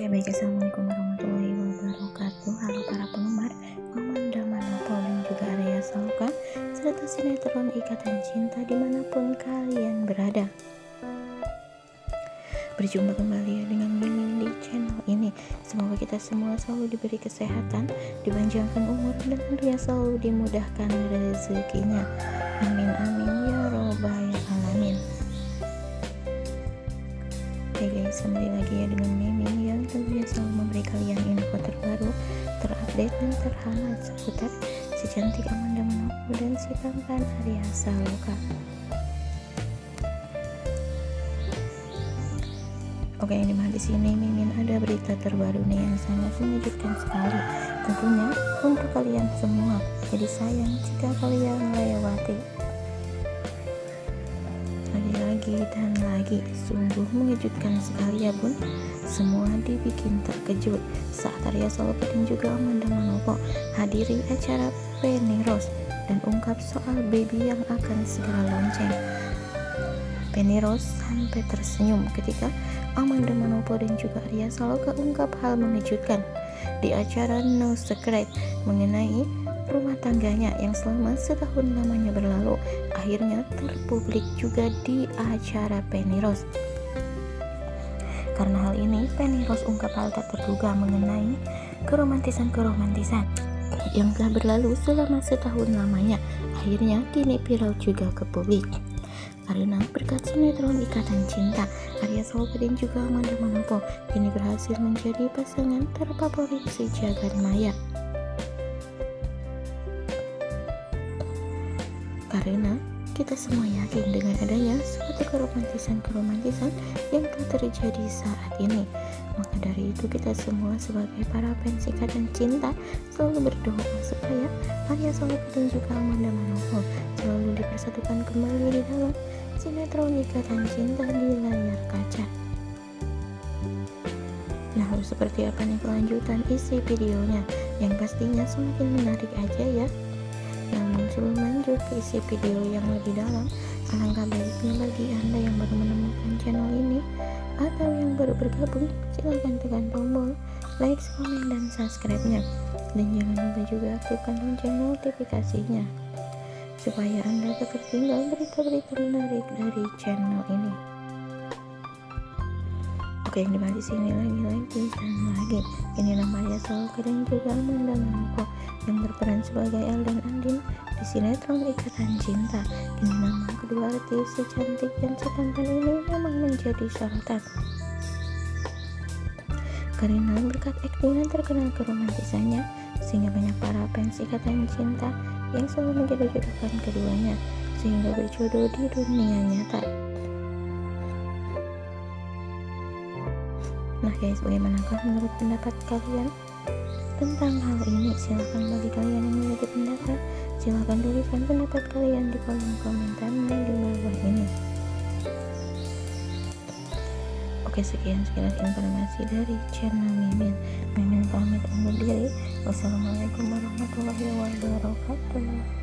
Oke baik, assalamualaikum warahmatullahi wabarakatuh. Halo para penggemar Amanda Manopo dan juga Arya Saloka serta sinetron Ikatan Cinta dimanapun kalian berada. Berjumpa kembali dengan Mimin di channel ini. Semoga kita semua selalu diberi kesehatan, dipanjangkan umur, dan tentunya selalu dimudahkan rezekinya. Amin amin ya robbal alamin. Oke guys, kembali lagi ya dengan Mimin yang tentunya selalu memberi kalian info terbaru, terupdate, dan terhangat seputar si cantik Amanda Manopo dan si tampan Arya Saloka. Oke, di sini Mimin ada berita terbaru nih yang sangat mengejutkan sekali tentunya untuk kalian semua. Jadi sayang jika kalian melewati. Lagi dan lagi, sungguh mengejutkan sekali ya bun. Semua dibikin terkejut saat Arya Saloka dan juga Amanda Manopo hadiri acara Penny Rose dan ungkap soal baby yang akan segera lonceng. Penny Rose sampai tersenyum ketika Amanda Manopo dan juga Arya Saloka ungkap hal mengejutkan di acara No Secret mengenai rumah tangganya yang selama setahun lamanya berlalu akhirnya terpublik juga di acara Penny Rose. Karena hal ini Penny Rose ungkap hal tak terduga mengenai keromantisan yang telah berlalu selama setahun lamanya akhirnya kini viral juga ke publik. Karena berkat sinetron Ikatan Cinta, Arya Saloka dan juga Amanda Manopo kini berhasil menjadi pasangan terfavorit sejagat maya. Karena kita semua yakin dengan adanya suatu keromantisan yang telah terjadi saat ini. Maka dari itu kita semua sebagai para fans Ikatan Cinta selalu berdoa supaya Arya Saloka dan juga Amanda Manopo selalu dipersatukan kembali di dalam sinetron Ikatan Cinta di layar kaca. Nah, harus seperti apa nih kelanjutan isi videonya? Yang pastinya semakin menarik aja ya. Namun sebelum lanjut ke isi video yang lebih dalam, alangkah baiknya bagi Anda yang baru menemukan channel ini atau yang baru bergabung, silahkan tekan tombol like, komen, dan subscribe-nya. Dan jangan lupa juga aktifkan lonceng notifikasinya supaya Anda tak ketinggalan berita-berita menarik dari channel ini. Oke, yang dibahas di sini lagi. Ini namanya Saloka dan juga Amanda Manopo yang berperan sebagai Elden Andin di sinetron Ikatan Cinta. Ini nama kedua artis si cantik dan si tampan ini memang menjadi sorotan. Karena berkat akting yang terkenal keromantisannya, sehingga banyak para fans Ikatan Cinta yang selalu menjodoh-jodohkan keduanya sehingga berjodoh di dunia nyata. Nah guys, bagaimanakah menurut pendapat kalian tentang hal ini? Silahkan bagi kalian yang memiliki pendapat, silahkan tuliskan pendapat kalian di kolom komentarnya di bawah ini. Oke, sekian informasi dari channel Mimin pamit undur diri. Wassalamualaikum warahmatullahi wabarakatuh.